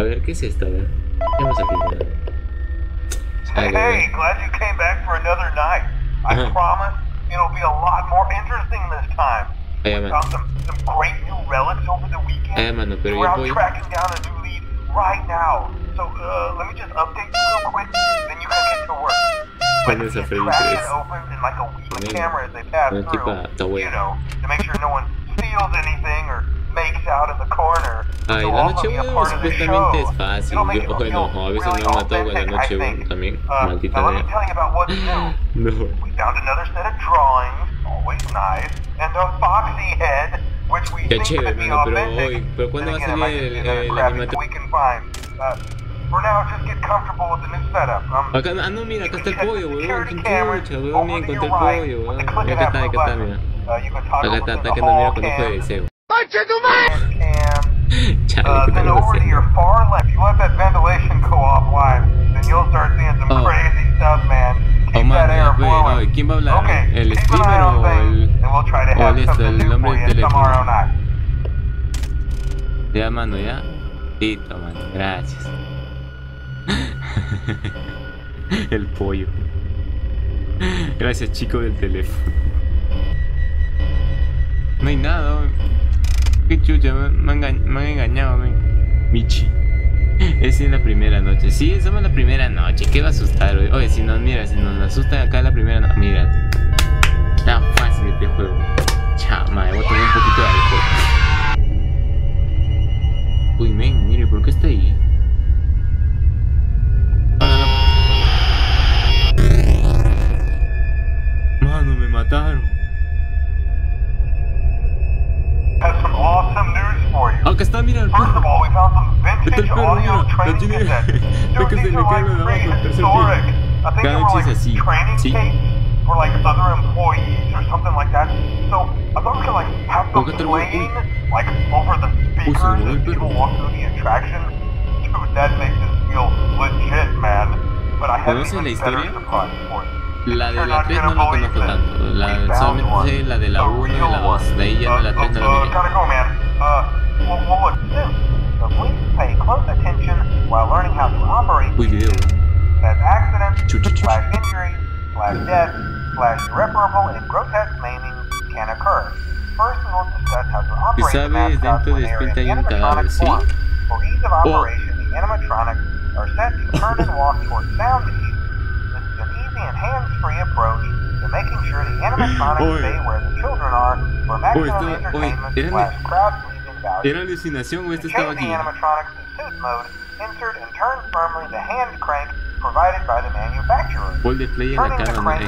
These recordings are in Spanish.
A ver, ¿qué es esto? A ver. Vamos a ver. Hey, glad you came back for another night. I promise it'll be a lot more interesting this time. Ay, mano. Ay, mano, pero yo voy. ¿Cuál es la Freddy 3? Una tipa, tu abuela. Ay, la noche huevo supuestamente es fácil. Yo, bueno, no, a veces me han matado con la noche huevo también. Maldita sea. No. Qué chévere, hermano, pero hoy. ¿Pero cuándo va a salir el animatrón? Acá, ah no, mira, acá está el pollo, weón, qué chucha, weón, mira, encontré el pollo, weón, acá está, mira. Acá está, que no mira con ojo de deseo. ¡Conche tu madre! Chale, con ojo de deseo. Oh, madre, wey, ¿quién va a hablar? ¿El streamer o el hombre del teléfono? Ya, mano, ya. Listo, mano, gracias. El pollo. Gracias, chico del teléfono. No hay nada. Qué chucha, me han engañado, man. Michi. Esa es la primera noche. Sí, somos la primera noche. ¿Qué va a asustar hoy? Oye, si nos mira, si nos asustan acá la primera noche. Mira. Está fácil este juego. Chama, voy a tomar un poquito de alcohol. Uy, men, mire, ¿por qué está ahí? Mano, me mataron. Acá está, mira el perro. Está el perro, mira. Lo tiene. Ve que se le cae lo de abajo, el tercer pie. Cada noche es así, ¿sí? Acá está el güey. Uy, se murió el perro. ¿Conocen la historia? La de la 3 no la conozco tanto, solamente sé la de la 1 y la 2, de ahí ya de la 3 no la miré. Uy, video. ¿Qué sabes? Dentro de Spinta hay un cadáver, ¿sí? Oh. ¿Era alucinación o este estaba aquí? Ball de play en la cámara nueva.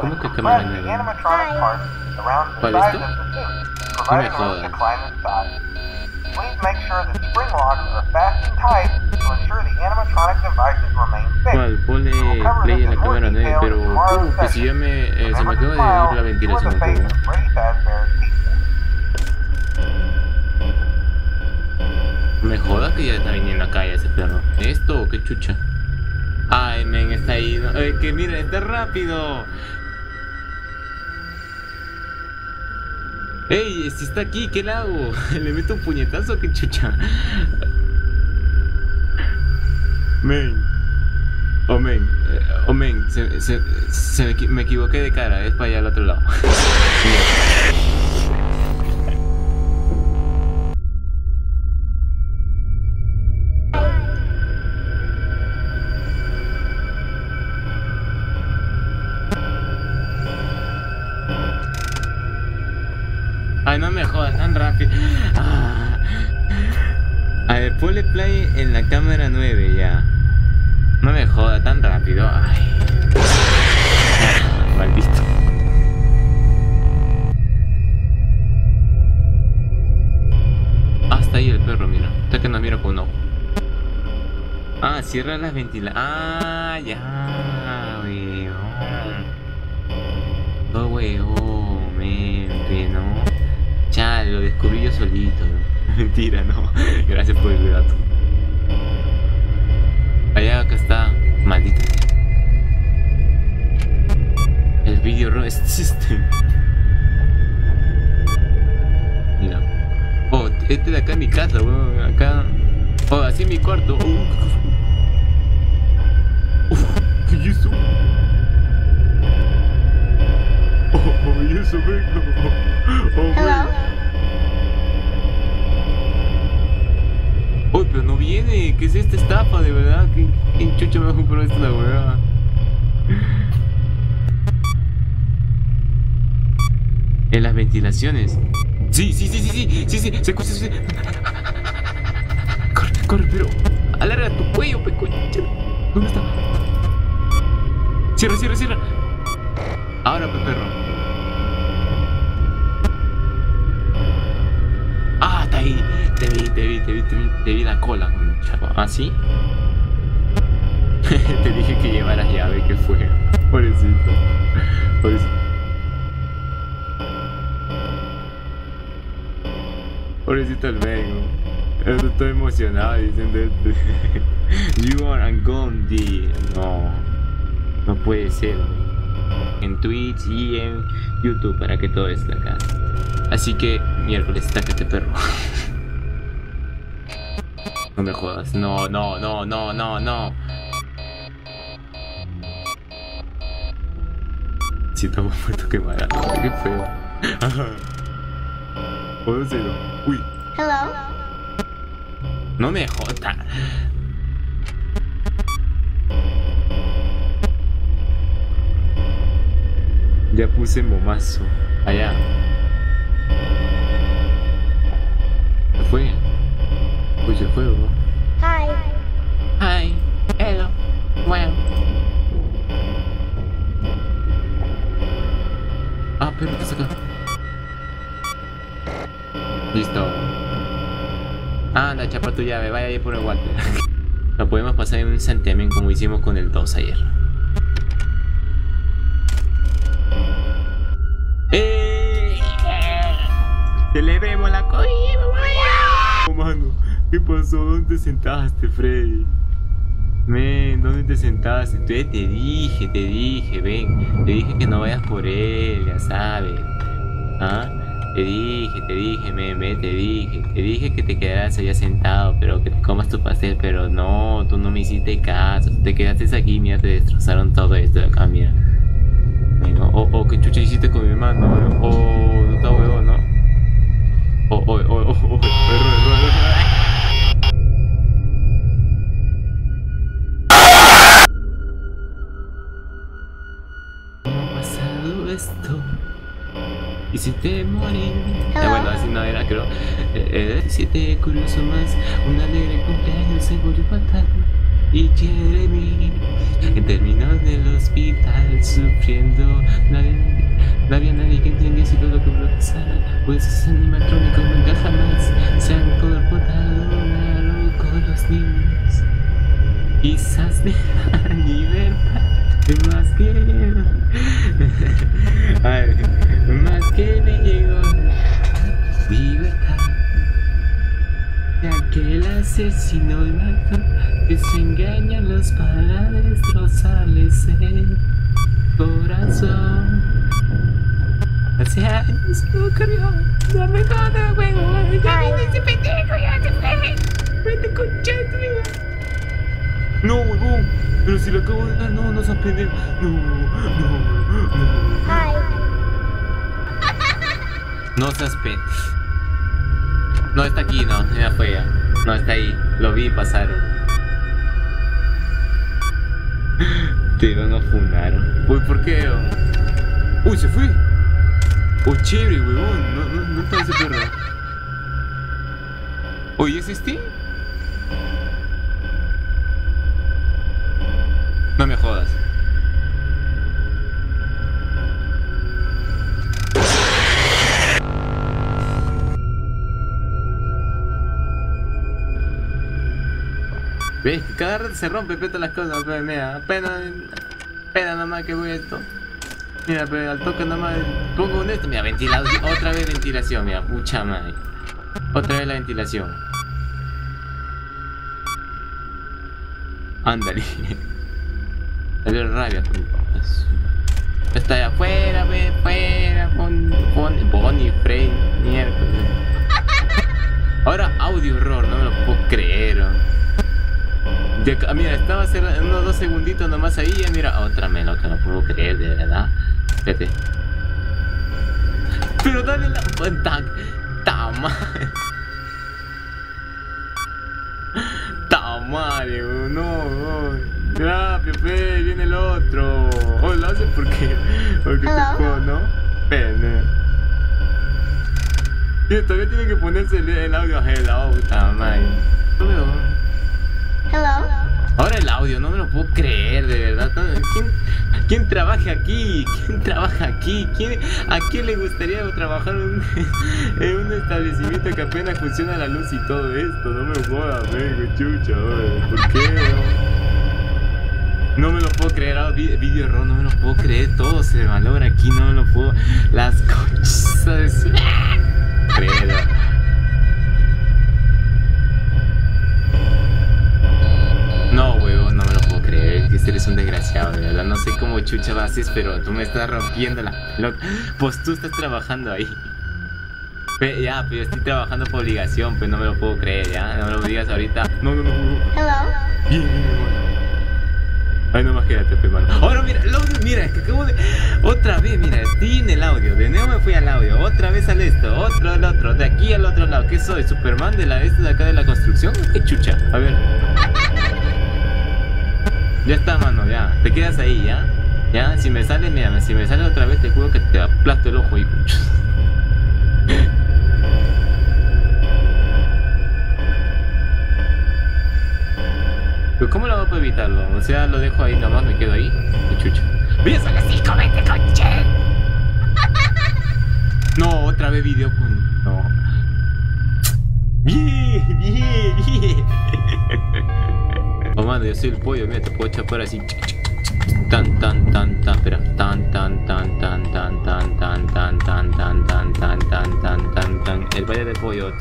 ¿Cómo que cámara nueva? ¿Cuál es esto? No me jodas. ¿Cuál? Ponle play en la cámara 9, pero pues si yo me... se me acaba de ir la ventilación un poco. Me joda que ya está viniendo acá ya ese perro. ¿Esto o qué chucha? Ay, men, está ahí. Que mira, está rápido. Ey, si está aquí, ¿qué le hago? ¿Le meto un puñetazo? ¿Qué chucha? Men. Oh, men. Oh, men. Me equivoqué de cara. Es para allá al otro lado. Ay, no me jodas, tan rápido. Ah. A ver, ponle play en la cámara 9 ya. No me jodas tan rápido. Ay. Ah, maldito. Hasta ahí el perro, mira. Está que no miro con uno. Ah, cierra las ventilas. Ah, ya, weón. No, weón, mente, ¿no? Chale, lo descubrí yo solito. Mentira, no. Gracias por el dato. Allá, acá está. Maldita. El video rest system. Mira. Oh, este de acá es mi casa, weón. Acá. Oh, así mi cuarto. ¿Y eso? ¿Y eso, vengo? Uy, pero no viene. ¿Qué es esta estafa, de verdad? ¿Quién chucha me compró esta huevada? En las ventilaciones. Sí. Se escucha. Corre, pero alarga tu cuello, pecoche. ¿Dónde está? Cierra. Ahora, peperro. Ah, está ahí. Te vi la cola, chaval. ¿Ah, sí? Te dije que llevaras llave, que fue. Pobrecito el vengo. Estoy emocionado diciendo esto. You are gone, D. No puede ser. En Twitch y en YouTube, para que todo esté acá. Así que, miércoles, tácate, perro. No me jodas. No. Si te hago muerto, quemará. Qué feo. Pódeselo. Uy. Hello. No me jodas. Ya puse momazo. Allá. ¿Se fue? Pues se fue, ¿no? Hi. Hello. Bueno. Ah, pero estás acá. Listo. Anda, chapa tu llave, vaya ahí por el guante. Lo podemos pasar en un santiamén como hicimos con el 2 ayer. ¡Celebremos la coña! Mano, ¿qué pasó? ¿Dónde te sentaste, Freddy? Men, ¿dónde te sentaste? Te dije, ven. Te dije que no vayas por él, ya sabes. ¿Ah? Te dije, meme, te dije que te quedaras allá sentado, pero que comas tu pastel, pero no, tú no me hiciste caso, te quedaste aquí, mira, te destrozaron todo esto de acá, mira. Oh, que chucha hiciste con mi mano, oh, no está huevo, ¿no? Oh, ¿cómo ha pasado esto? Y si te morí, bueno, así no era, creo. Si te curioso más, un alegre cumpleaños seguro fatal. Y Jeremy terminó en el hospital sufriendo. No había nadie que entendiese todo lo que pasara, pues esos animatrónicos nunca jamás se han comportado mal con los niños. Quizás dejan libertad de más que... Ay... Más que me llegó libertad, ya que el asesino mató, desengaña a los para destrozarles el corazón. Hace años no corrió, no me jodas, huevo. Ese pendejo ya se fue. Vete con Chetria. No, huevón, pero si lo acabo de dar, no se aprende. No. No seas pet. No está aquí, no, ya fue ya. No está ahí, lo vi pasar. Te van a funar. Uy, ¿por qué? Uy, se fue. Uy, chévere, huevón. No está ese perro. Uy, ¿es este? No me jodas. ¿Ves? Cada rato se rompe, peto las cosas, pero mira, apenas nomás que voy a esto. Mira, pero al toque nomás pongo un esto, mira, ventilación, otra vez ventilación, mira, pucha madre. Otra vez la ventilación. Ándale. Salió rabia, compas. Está allá afuera, ve, fuera, con Bonnie, Freddy, miércoles. Ahora. audio horror, no me lo puedo creer. Acá, mira, estaba cerrando unos 2 segunditos nomás ahí. Y mira, otra menos que no puedo creer, de verdad. Espérate. Pero dale la cuenta. Tamar. Tamar, no. Ya, Pepe, viene el otro. O lo hace porque tocó, ¿no? Pene. Y todavía tiene que ponerse el audio a hello, tamar. Hello. Ahora el audio, no me lo puedo creer, de verdad. ¿Quién trabaja aquí? ¿Quién trabaja aquí? ¿A quién le gustaría trabajar en un establecimiento que apenas funciona la luz y todo esto? No me lo puedo ver, chucha, ¿por qué? No me lo puedo creer, video error, no me lo puedo creer. Todo se valora aquí, no me lo puedo. Las cochas de su... Credo. No, huevón, no me lo puedo creer, que este eres un desgraciado, de verdad, no sé cómo chucha haces, pero tú me estás rompiendo la pelota, pues tú estás trabajando ahí. Pero ya, pero yo estoy trabajando por obligación, pues no me lo puedo creer, ya, no me lo digas ahorita. No. Hello. Ay, nomás quédate, hermano. Ahora mira, el audio, mira, que acabo de... Otra vez, mira, estoy en el audio, de nuevo me fui al audio, otra vez al esto, otro al otro, de aquí al otro lado. ¿Qué soy, Superman de la este de acá de la construcción? ¿Qué chucha? A ver... Ya está, mano, ya, te quedas ahí, ya. Ya, si me sale, mira, si me sale otra vez te juro que te aplasto el ojo y... Pero ¿cómo lo hago para evitarlo? O sea, lo dejo ahí, nomás me quedo ahí y chucha. ¡Mira, son las 5, vete, coche! No, otra vez video con... No. Bien. Oh, mano, yo soy el pollo, mira, te puedo chapar así. Tan, el baile del pollo.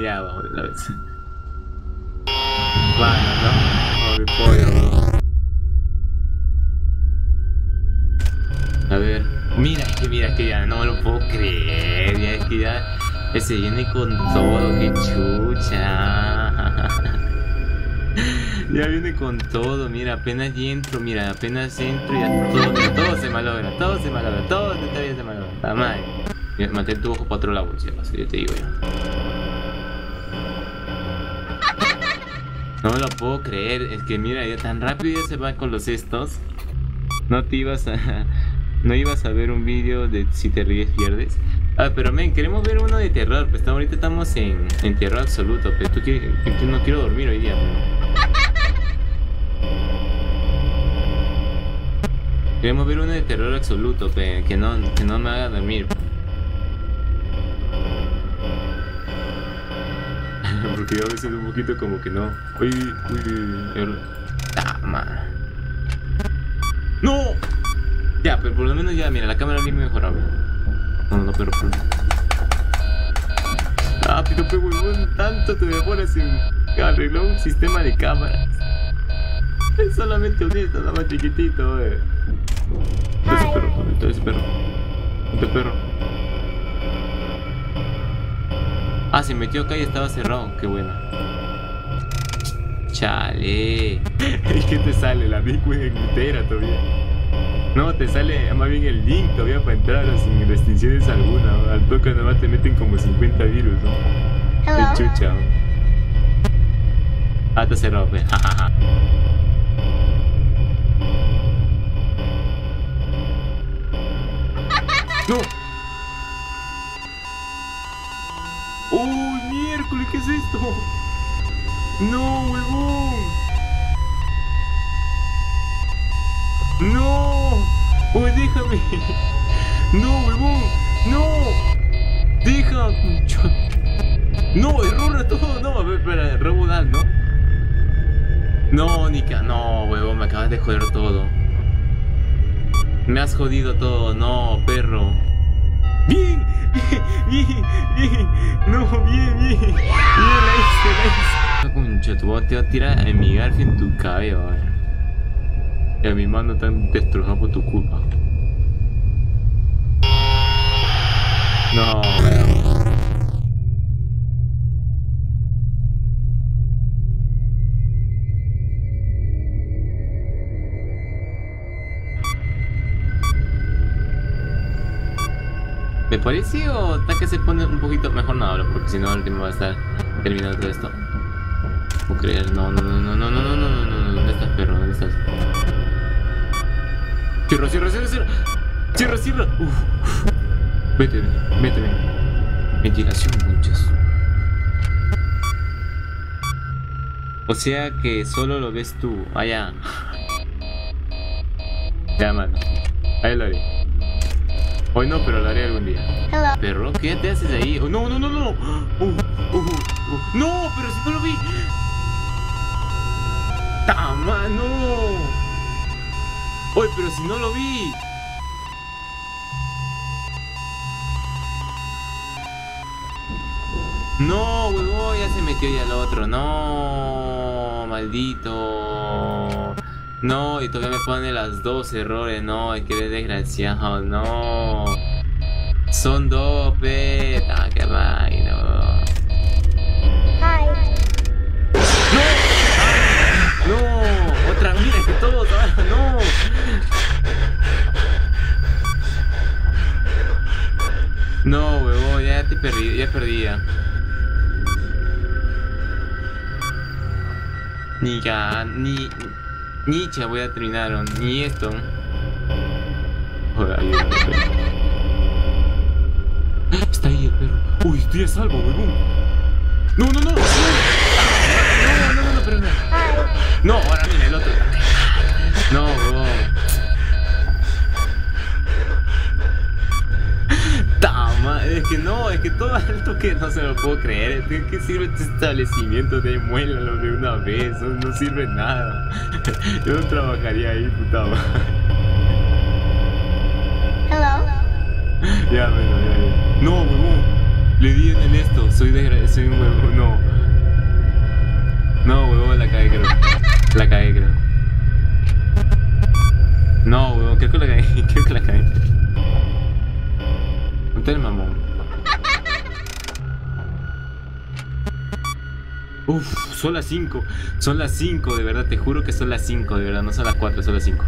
Ya, vamos la vez. Bueno, ¿no? A ver, mira que ya no me lo puedo creer, ya es que ya se viene con todo, que chucha. Ya viene con todo, mira, apenas entro y ya todo se malogra, todo todavía se malogra. Está mal. Mantén tu ojo para otro lado, ya, así yo te digo ya. No me lo puedo creer, es que mira, ya tan rápido ya se van con los estos. No ibas a ver un vídeo de si te ríes pierdes. Ah, pero men, queremos ver uno de terror, pues ahorita estamos en terror absoluto, pero tú quieres, yo no quiero dormir hoy día, pero... Queremos ver uno de terror absoluto, pero que no me haga dormir. Porque yo a veces un poquito como que no. Uy. ¡Tama! ¡No! Ya, pero por lo menos ya, mira, la cámara bien mejorable. No, pero... Rápido, pero huevón, tanto te demoras en arreglar un sistema de cámaras. Es solamente un esto, nada más chiquitito, Ese perro. Ah, se metió acá y estaba cerrado, qué bueno. Chale. Es que te sale la bitcoin entera todavía. No, te sale más bien el link todavía para entrar sin restricciones alguna. Al toque nada más te meten como 50 virus, ¿no? Qué chucha. Ah, está cerrado, pues. ¡No! ¡Uy, miércoles! ¿Qué es esto? ¡No, huevón! ¡No! ¡Uy, déjame! ¡No, huevón! ¡No! ¡Déjame! ¡No, error a todo! No, a ver, espera, rebudal, ¿no? No, Nika, no, huevón, me acabas de joder todo. Me has jodido todo, no, perro. ¡Bien! No, bien. te va a tirar en mi garfio en tu cabello, y a mi mano tan destrozada por tu culpa. No, ¿me parece o hasta que se pone un poquito mejor? No hablo porque si no al último va a estar terminando todo esto. No puedo creer, no. ¿Dónde estás, perro? ¿Dónde estás? Cierra. Uff. Vete. Ventilación, muchas. O sea que solo lo ves tú. Allá. Ya, mano. Ahí lo haré. Hoy no, pero lo haré algún día. Hello. Perro, ¿qué te haces ahí? Oh, no. No, pero si no lo vi. ¡Tama, no! ¡Oye, pero si no lo vi! ¡No, huevón! Ya se metió ya el otro. ¡No! ¡Maldito! ¡No! Y todavía me pone las dos errores. ¡No! ¡Qué desgraciado! ¡No! ¡Son dos, pe! ¡Ah, qué vaina, huevón! No, otra mira que todos, no. No, huevón, ya te perdí, ya perdía. Ni ya voy a terminar, ni esto. Joder, ayúdame, perro. Está ahí el perro. Uy, estoy a salvo, huevón. No, pero no. No, ahora mira el otro. No, bro. Tama, es que todo esto que no se lo puedo creer. ¿De qué sirve este establecimiento? De muélalo de una vez, no sirve nada. Yo no trabajaría ahí, puta madre. Hello. Ya. No, huevón. Le di en esto, soy un huevón, no. No, huevón, la cagué, creo. No, huevón, creo que la cagué. Ponte el mamón. Uff, son las 5, de verdad, te juro que son las 5, de verdad, no son las 4, son las 5.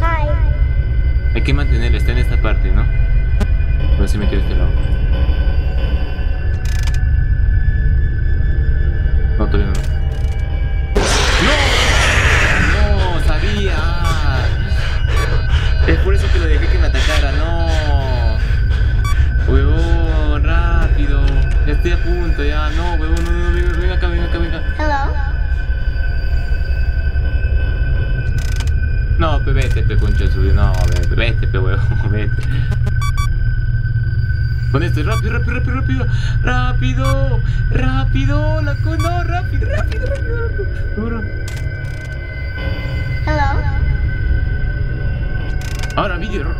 Hi. Hay que mantenerlo, está en esta parte, ¿no? Pero se metió de este lado. No, todavía no. No, sabía. Es por eso que lo dejé que me atacara. No. Huevón, rápido. Ya estoy a punto, ya. No, huevón, no. Venga acá. Hello. No, pe, vete, concha suyo. No, vete, huevón, vete. Con esto, rápido, la con... No, rápido. Duro. Hello. Ahora video.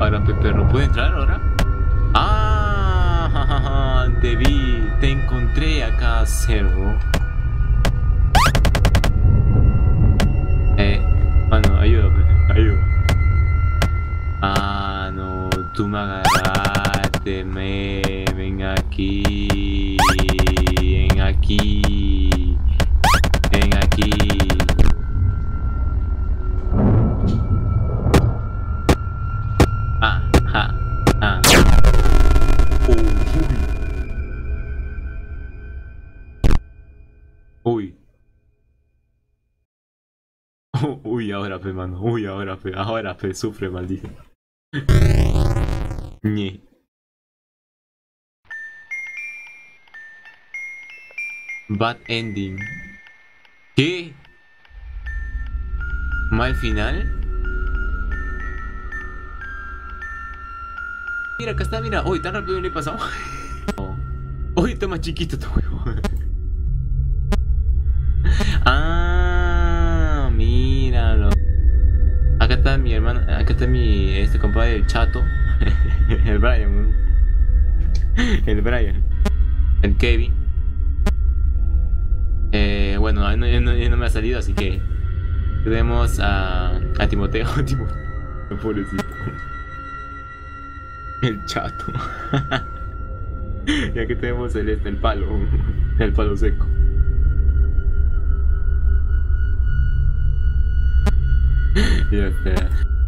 Ahora, perro, ¿puede entrar ahora? Ah, te vi, te encontré acá, cerdo. Mano, ayúdame. Ah, no, tú me agarraste, ven aquí. Ah. Uy. Uy, ahora fe, mano. Ahora fe, sufre, maldito. Ñe. Bad ending. ¿Qué? ¿Mal final? Mira, acá está, mira. Uy, tan rápido no he pasado. Uy, está más chiquito tu huevo. Ah. Acá está está mi hermano, acá está mi compadre, el chato. El Brian, el Kevin. Bueno, él no me ha salido, así que tenemos a Timoteo. Pobrecito. El chato. Ya que tenemos el palo. El palo seco. Ya está.